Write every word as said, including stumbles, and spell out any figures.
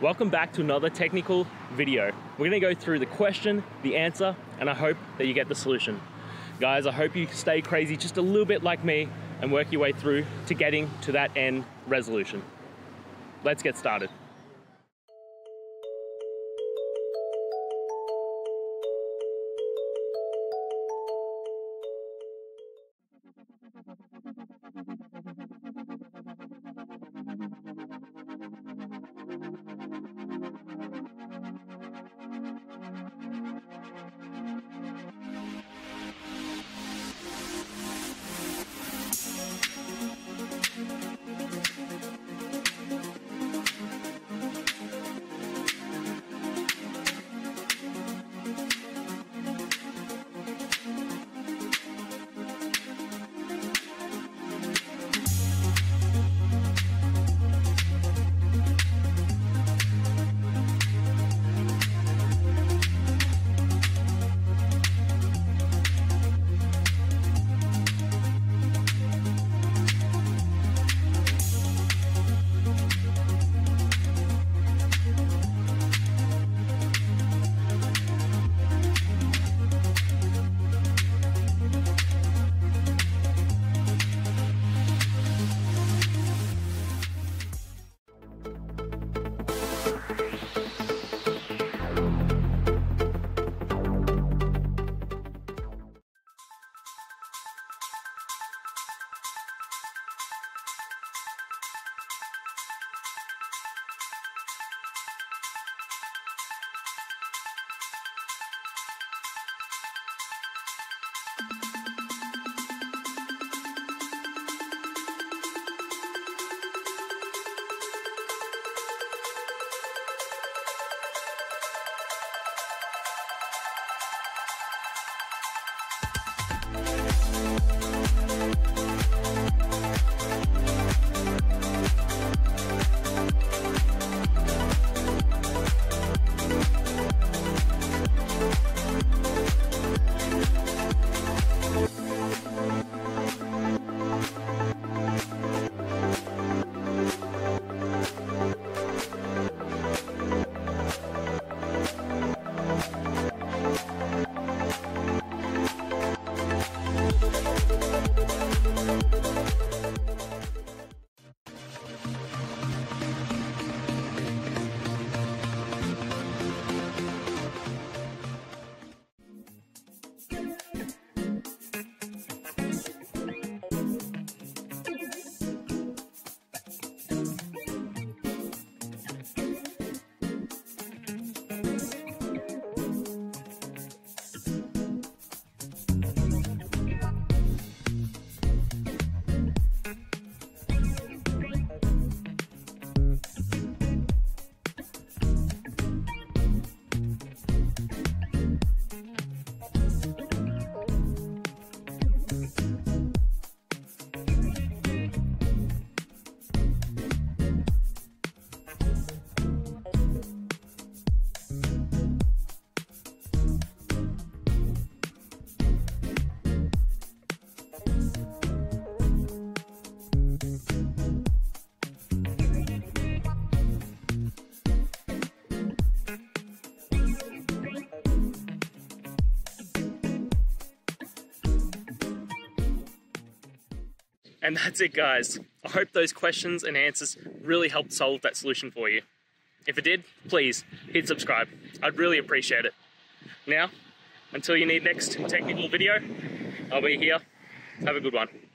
Welcome back to another technical video. We're gonna go through the question, the answer, and I hope that you get the solution. Guys, I hope you stay crazy just a little bit like me and work your way through to getting to that end resolution. Let's get started. And that's it, guys. I hope those questions and answers really helped solve that solution for you. If it did, please hit subscribe. I'd really appreciate it. Now, until you need next technical video, I'll be here. Have a good one.